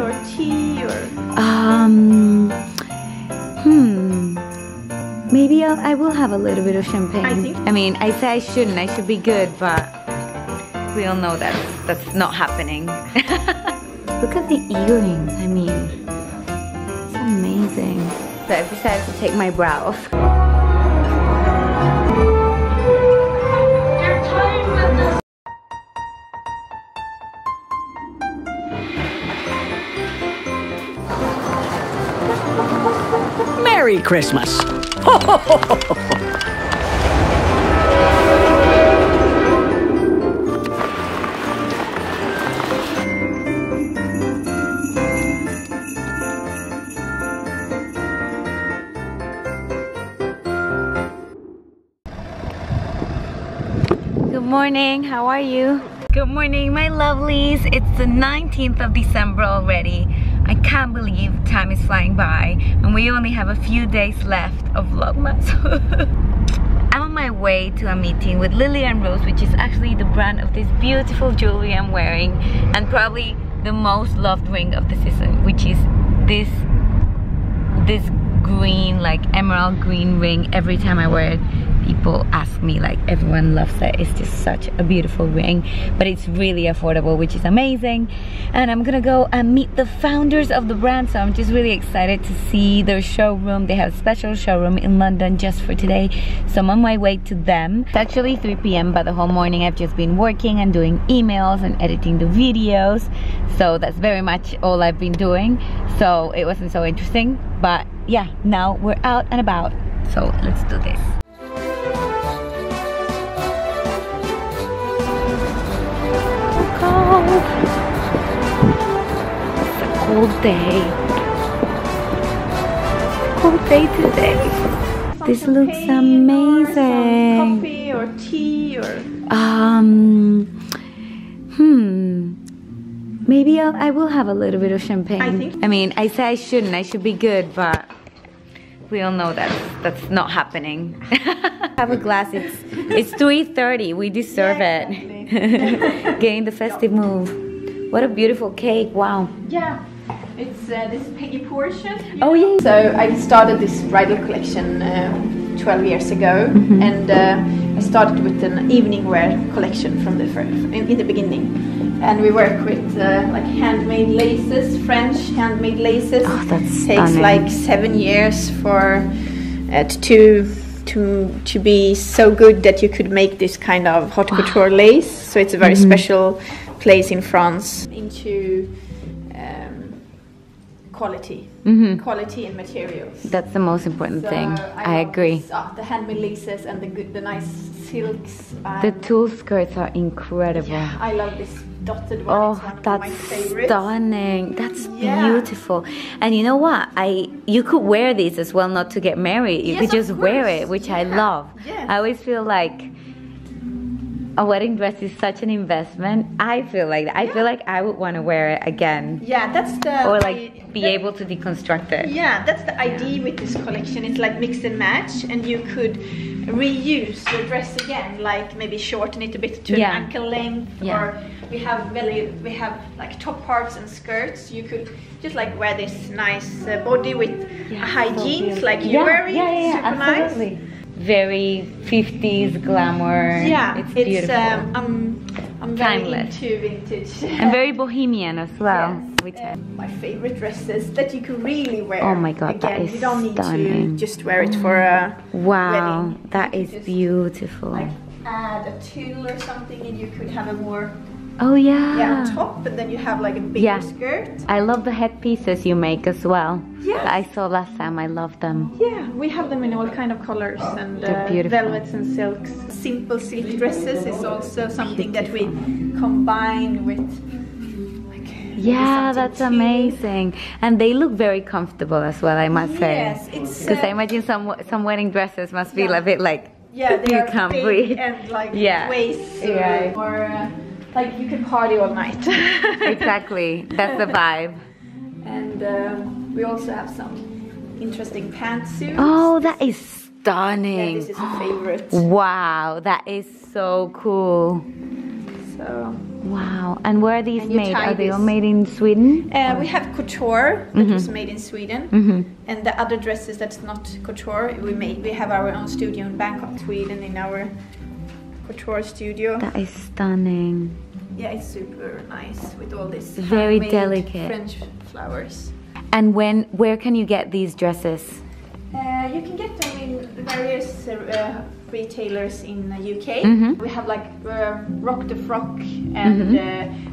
or tea or? Maybe I will have a little bit of champagne. I mean, I say I shouldn't. I should be good, but we all know that's not happening. Look at the earrings. I mean, it's amazing. So I've decided to take my bra off. Merry Christmas! Ho, ho, ho, ho, ho. Good morning, how are you? Good morning, my lovelies. It's the 19th of December already. I can't believe time is flying by and we only have a few days left of Vlogmas. I'm on my way to a meeting with Lily and Rose, which is actually the brand of this beautiful jewelry I'm wearing and probably the most loved ring of the season, which is this green, like emerald green ring. Every time I wear it, people ask me, like, everyone loves it. It's just such a beautiful ring, but it's really affordable, which is amazing. And I'm gonna go and meet the founders of the brand, so I'm just really excited to see their showroom. They have a special showroom in London just for today, so I'm on my way to them. It's actually 3 p.m. but the whole morning I've just been working and doing emails and editing the videos, so that's very much all I've been doing, so it wasn't so interesting. But yeah, now we're out and about, so let's do this. It's a cold day today. This looks amazing. Or coffee or tea or? Maybe I will have a little bit of champagne. I mean, I say I shouldn't. I should be good, but we all know that's not happening. Have a glass. It's 3:30. We deserve it. Getting the festive move. What a beautiful cake! Wow. Yeah, it's this piggy portion. Yeah. Oh yeah. So I started this bridal collection 12 years ago, and I started with an evening wear collection from the in the beginning. And we work with like handmade laces, French handmade laces. Oh, that's takes stunning. Like 7 years for to be so good that you could make this kind of haute couture lace. So it's a very special place in France. Into quality, quality and materials. That's the most important thing. I agree. The handmade laces and the nice silks. The tulle skirts are incredible. Yeah, I love this. Dotted one. Oh, that's stunning. That's beautiful. And you know what? You could wear these as well, not to get married. You could just wear it, which I love. Yes. I always feel like a wedding dress is such an investment. I feel like that. I feel like I would want to wear it again. Yeah, that's the be able to deconstruct it. Yeah, that's the idea with this collection. It's like mix and match, and you could reuse your dress again, like maybe shorten it a bit to an ankle length, or we have like top parts and skirts. You could just like wear this nice body with high jeans, like you're wearing. Yeah, super nice. Very 50s glamour. Yeah, it's beautiful. I'm timeless. Very vintage. And very bohemian as well. Yes. My favorite dresses that you can really wear. Oh my god, again. That is stunning. You don't need to just wear it for a wedding. That is beautiful. Like add a tulle or something, and you could have a more top, and then you have like a bigger skirt. I love the headpieces you make as well. Yeah, I saw last time. I love them. Yeah, we have them in all kind of colors and velvets and silks. Simple silk dresses is also something that we combine with. Yeah, that's amazing. And they look very comfortable as well, I must say. Yes, it's because I imagine some wedding dresses must be a bit like they you can't breathe and like waist or. Like you can party all night. Exactly, that's the vibe. And we also have some interesting pantsuits. Oh, that is stunning. Yeah, this is a favorite. Wow, that is so cool. So So. Wow, and where are these made? Are they all made in Sweden? We have couture that was made in Sweden, and the other dresses that's not couture we made. We have our own studio in Bangkok, Sweden, in our couture studio. That is stunning. Yeah, it's super nice with all this very delicate French flowers. And where can you get these dresses? You can get them in various retailers in the UK. We have like Rock the Frock and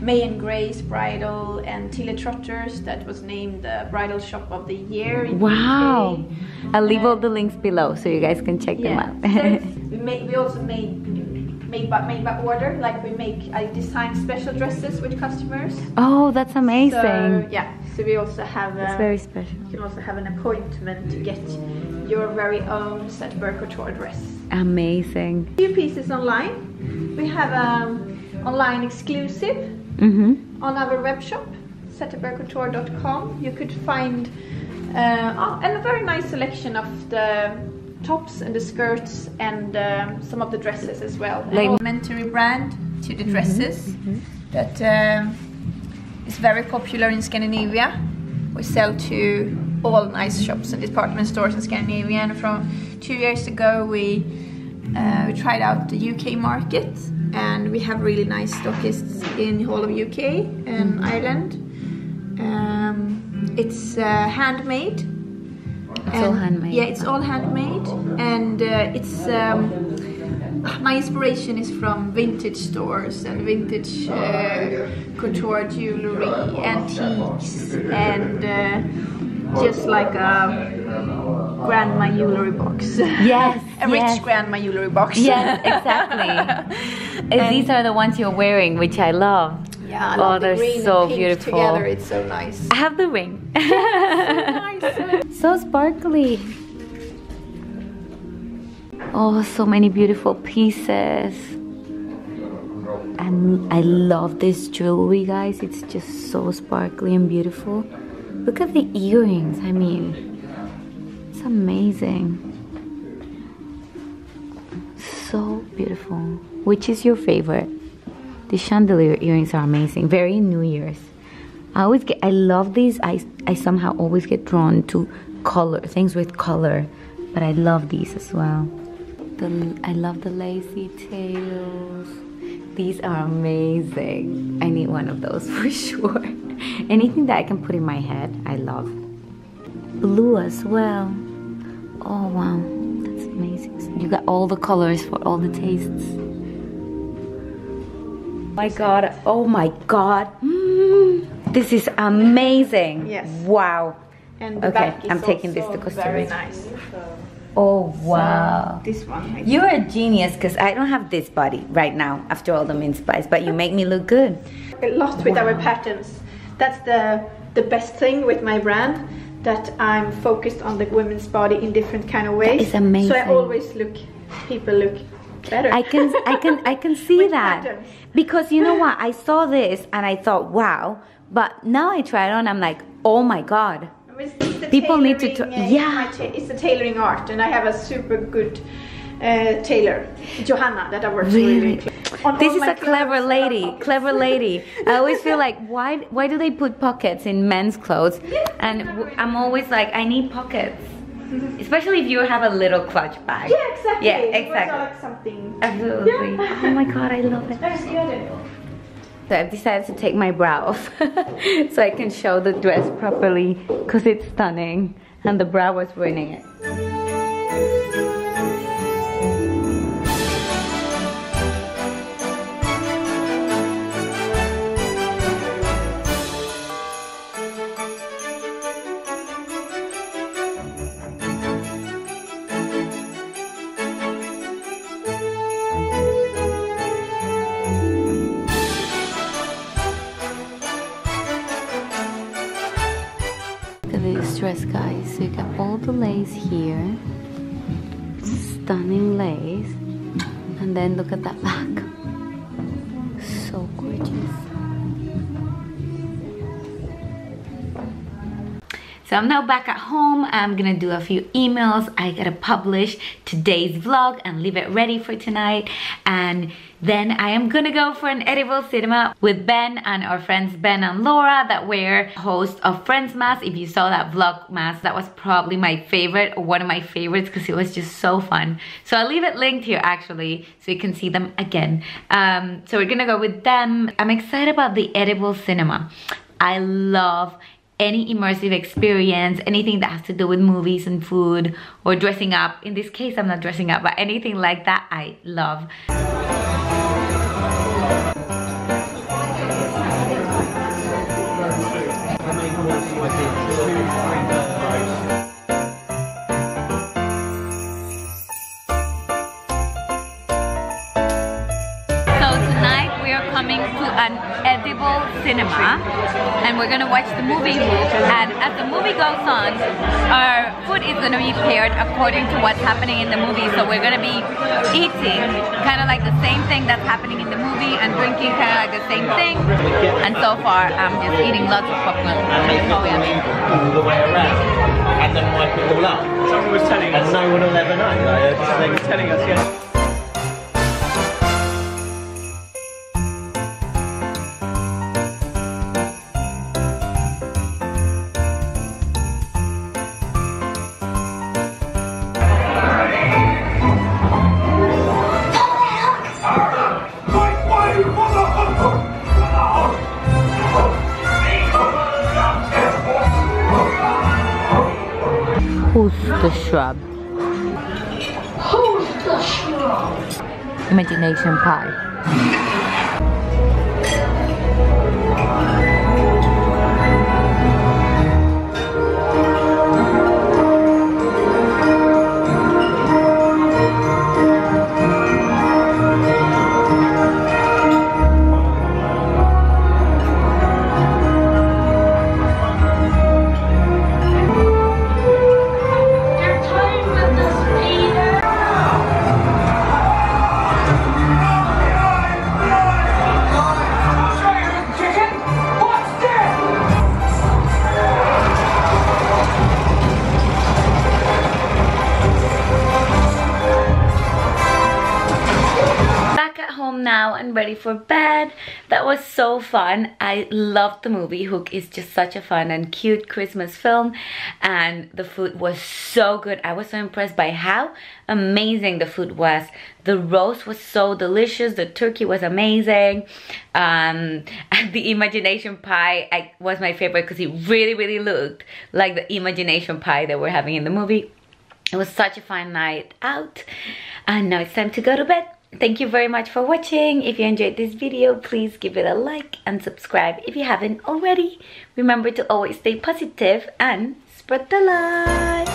May and Grace Bridal and Tilly Trotters that was named the bridal shop of the year in Wow! UK. I'll leave all the links below so you guys can check them out. we also make by order, like we make, I design special dresses with customers. Oh, that's amazing. So, yeah, so we also have it's very special. You can also have an appointment to get your very own Zetterberg Couture dress. Amazing. A few pieces online. We have online exclusive on our web shop, ZetterbergCouture.com. You could find and a very nice selection of the tops and the skirts and some of the dresses as well. Like complementary brand to the dresses that is very popular in Scandinavia. We sell to all nice shops and department stores in Scandinavia, and from 2 years ago we tried out the UK market, and we have really nice stockists in the whole of UK and Ireland. It's handmade. It's all handmade. Yeah, it's all handmade, and it's my inspiration is from vintage stores and vintage couture jewelry, antiques, and just like a grandma jewelry box. Yes, a rich grandma jewelry box. Yes, exactly. And these are the ones you're wearing, which I love. Yeah, I love the green and pink beautiful together. It's so nice. I have the ring. So nice. So sparkly. Oh, so many beautiful pieces. And I love this jewelry, guys. It's just so sparkly and beautiful. Look at the earrings. I mean, it's amazing. So beautiful. Which is your favorite? The chandelier earrings are amazing. Very New Year's. I love these. I somehow always get drawn to color, things with color. But I love these as well. I love the lacy tails. These are amazing. I need one of those for sure. Anything that I can put in my head, I love. Blue as well. Oh wow, that's amazing. You got all the colors for all the tastes. My God, oh my God. This is amazing. Yes. Wow. And the back is I'm taking this to Costa Rica. Very nice. Oh wow. So, this one. You're a genius, because I don't have this body right now after all the mint spice, but you make me look good. A lot with our patterns. That's the best thing with my brand, that I'm focused on the women's body in different kind of ways. It's amazing. So I always people look better. I can see that patterns. Because you know what, I saw this and I thought wow, but now I try it on, I'm like oh my God, people need to it's the tailoring art, and I have a super good tailor, Johanna, that I work really on. This is a clever lady, clever lady. I always feel like why do they put pockets in men's clothes, and I'm always like I need pockets. Especially if you have a little clutch bag. Yeah, exactly. Yeah, exactly. Like something. Absolutely. Yeah. Oh my God, I love it. That's good. So I've decided to take my brow off so I can show the dress properly, because it's stunning and the brow was ruining it. Dress, guys, so you got all the lace here, stunning lace, and then look at that back, so gorgeous. So I'm now back at home. I'm gonna do a few emails. I gotta publish today's vlog and leave it ready for tonight. And then I am gonna go for an edible cinema with Ben and our friends Ben and Laura that were hosts of Friendsmas. If you saw that Vlogmas, that was probably my favorite or one of my favorites because it was just so fun. So I'll leave it linked here actually so you can see them again. So we're gonna go with them. I'm excited about the edible cinema. I love any immersive experience, anything that has to do with movies and food or dressing up. In this case, I'm not dressing up, but anything like that, I love. Coming to an edible cinema, and we're gonna watch the movie, and as the movie goes on our food is gonna be paired according to what's happening in the movie. So we're gonna be eating kind of like the same thing that's happening in the movie and drinking kind of like the same thing, and so far I'm just eating lots of popcorn all the way around and then wipe it all up. Someone was telling us, and no one will ever know. They were telling us, yeah. Who's the shrub? Imagination pie. Ready for bed. That was so fun. I loved the movie. Hook is just such a fun and cute Christmas film, and the food was so good. I was so impressed by how amazing the food was. The roast was so delicious. The turkey was amazing. The imagination pie was my favorite because it really looked like the imagination pie that we're having in the movie. It was such a fun night out, and now it's time to go to bed. Thank you very much for watching. If you enjoyed this video, please give it a like and subscribe if you haven't already. Remember to always stay positive and spread the love.